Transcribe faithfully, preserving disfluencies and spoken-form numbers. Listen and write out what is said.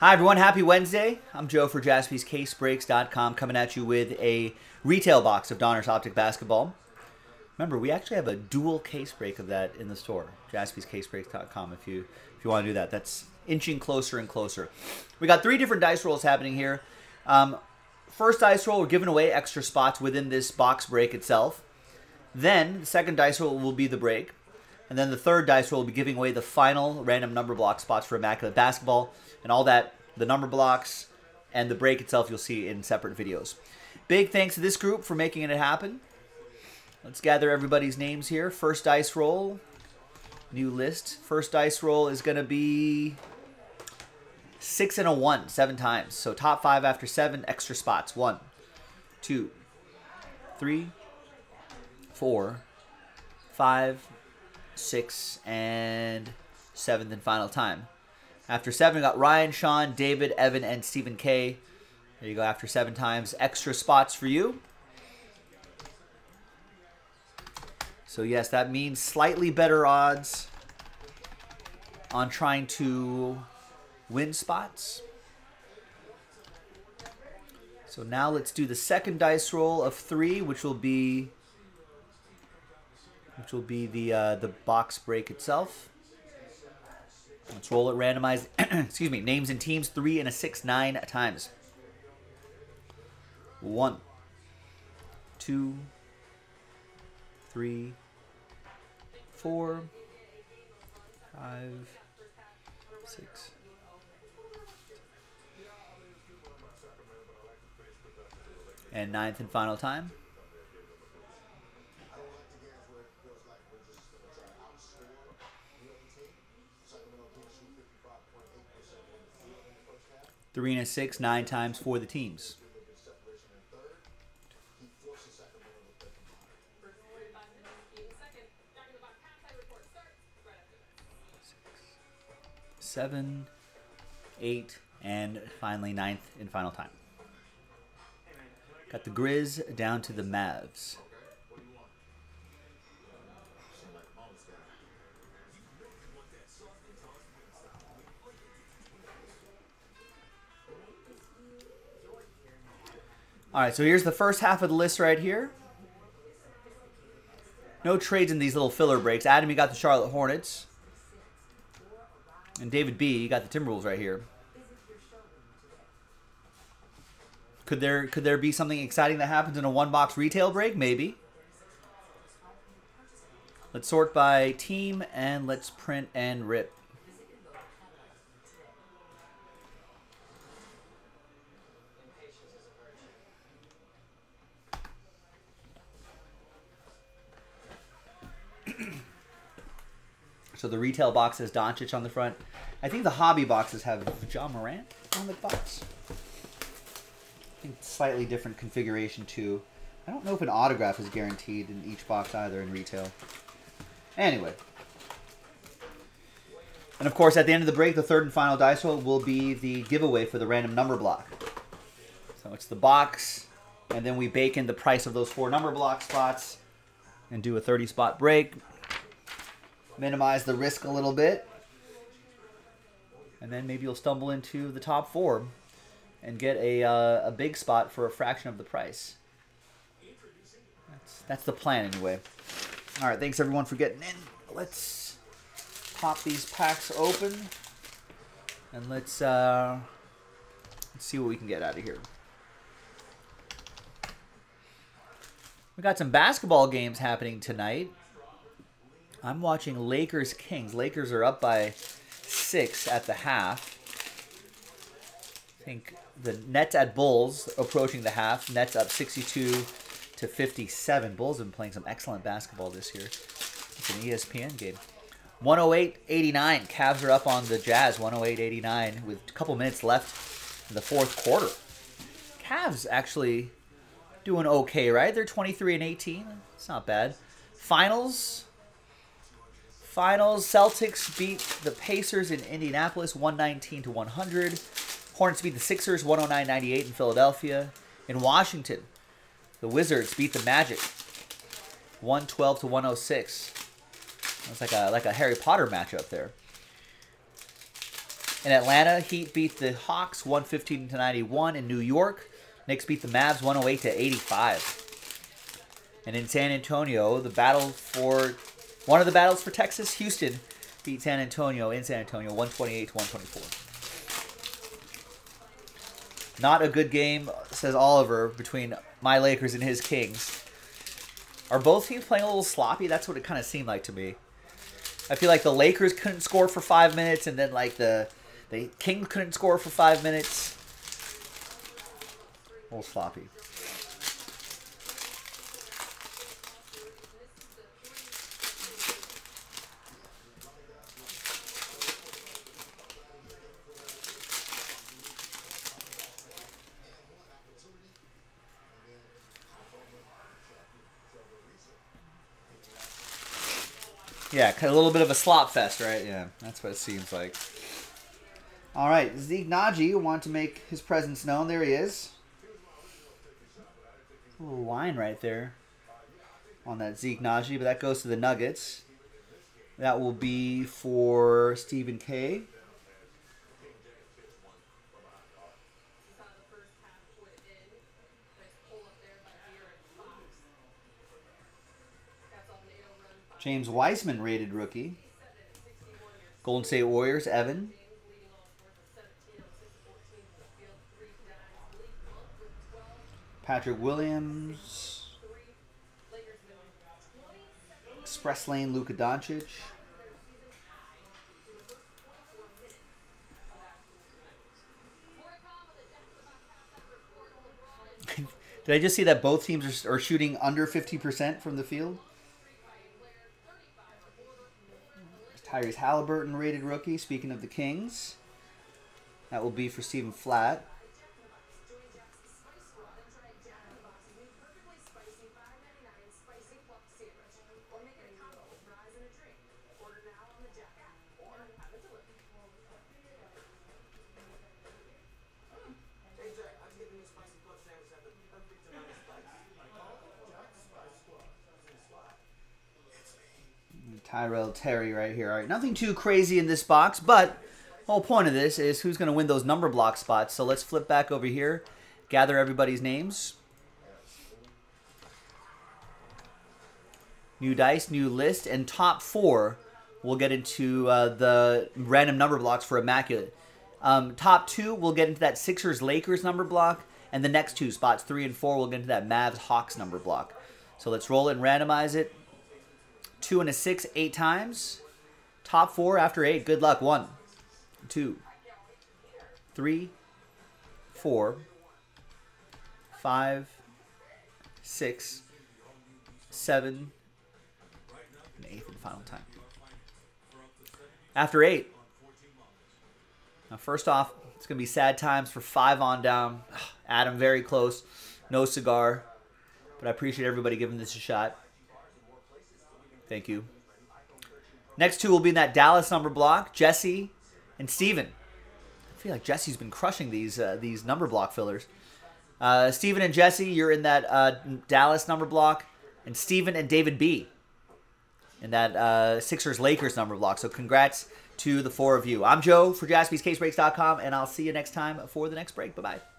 Hi everyone, happy Wednesday. I'm Joe for Jaspys Case Breaks dot com coming at you with a retail box of Donner's Optic Basketball. Remember, we actually have a dual case break of that in the store, Jaspys Case Breaks dot com if you, if you want to do that. That's inching closer and closer. We got three different dice rolls happening here. Um, first dice roll, we're giving away extra spots within this box break itself. Then the second dice roll will be the break. And then the third dice roll will be giving away the final random number block spots for Immaculate Basketball. And all that, the number blocks, and the break itself you'll see in separate videos. Big thanks to this group for making it happen. Let's gather everybody's names here. First dice roll. New list. First dice roll is going to be six and a one, seven times. So top five after seven, extra spots. One, two, three, four, five, six, and seventh and final time. After seven, we got Ryan, Sean, David, Evan, and Stephen K. There you go, after seven times. Extra spots for you. So yes, that means slightly better odds on trying to win spots. So now let's do the second dice roll of three, which will be which will be the uh, the box break itself. Let's roll it randomized. Excuse me. Names and teams. Three and a six, nine times. One, two, three, four, five, six. And ninth and final time. Three and a six, nine times for the teams. Six, seven, eight, and finally ninth and final time. Got the Grizz down to the Mavs. All right, so here's the first half of the list right here. No trades in these little filler breaks. Adam, you got the Charlotte Hornets. And David B, you got the Timberwolves right here. Could there, could there be something exciting that happens in a one-box retail break? Maybe. Let's sort by team, and let's print and rip. So the retail box has Doncic on the front. I think the hobby boxes have Ja Morant on the box. I think slightly different configuration too. I don't know if an autograph is guaranteed in each box either in retail. Anyway. And of course, at the end of the break, the third and final dice roll will be the giveaway for the random number block. So it's the box, and then we bake in the price of those four number block spots and do a thirty spot break. Minimize the risk a little bit. And then maybe you'll stumble into the top four and get a, uh, a big spot for a fraction of the price. That's, that's the plan anyway. All right, thanks everyone for getting in. Let's pop these packs open and let's, uh, let's see what we can get out of here. We got some basketball games happening tonight. I'm watching Lakers Kings. Lakers are up by six at the half. I think the Nets at Bulls approaching the half. Nets up sixty-two to fifty-seven. Bulls have been playing some excellent basketball this year. It's an E S P N game. one oh eight eighty-nine. Cavs are up on the Jazz. one oh eight eighty-nine with a couple minutes left in the fourth quarter. Cavs actually doing okay, right? They're twenty-three and eighteen. It's not bad. Finals. Finals, Celtics beat the Pacers in Indianapolis, one nineteen to one hundred. Hornets beat the Sixers, one oh nine ninety-eight in Philadelphia. In Washington, the Wizards beat the Magic, one twelve to one oh six. That's like a, like a Harry Potter matchup there. In Atlanta, Heat beat the Hawks one fifteen to ninety-one. In New York, Knicks beat the Mavs one oh eight to eighty-five. And in San Antonio, the battle for one of the battles for Texas, Houston beat San Antonio in San Antonio one twenty-eight to one twenty-four. Not a good game, says Oliver, between my Lakers and his Kings. Are both teams playing a little sloppy? That's what it kind of seemed like to me. I feel like the Lakers couldn't score for five minutes, and then like the the Kings couldn't score for five minutes. A little sloppy. Yeah, a little bit of a slop fest, right? Yeah, that's what it seems like. All right, Zeke Naji wanted to make his presence known. There he is. A little line right there on that Zeke Naji, but that goes to the Nuggets. That will be for Stephen K. James Wiseman, rated rookie. Golden State Warriors, Evan. Patrick Williams. Express Lane, Luka Doncic. Did I just see that both teams are, are shooting under fifty percent from the field? Tyrese Halliburton, rated rookie. Speaking of the Kings, that will be for Stephen Flatt. Tyrell Terry right here. All right, nothing too crazy in this box, but the whole point of this is who's going to win those number block spots. So let's flip back over here, gather everybody's names. New dice, new list, and top four will get into uh, the random number blocks for Immaculate. Um, top two will get into that Sixers-Lakers number block, and the next two, spots three and four, will get into that Mavs-Hawks number block. So let's roll it and randomize it. Two and a six, eight times. Top four after eight. Good luck. One, two, three, four, five, six, seven, and eight for the final time. After eight. Now, first off, it's going to be sad times for five on down. Adam, very close. No cigar. But I appreciate everybody giving this a shot. Thank you. Next two will be in that Dallas number block, Jesse and Steven. I feel like Jesse's been crushing these uh, these number block fillers. Uh, Steven and Jesse, you're in that uh, Dallas number block, and Steven and David B in that uh, Sixers-Lakers number block. So congrats to the four of you. I'm Joe for Jaspys Case Breaks dot com, and I'll see you next time for the next break. Bye-bye.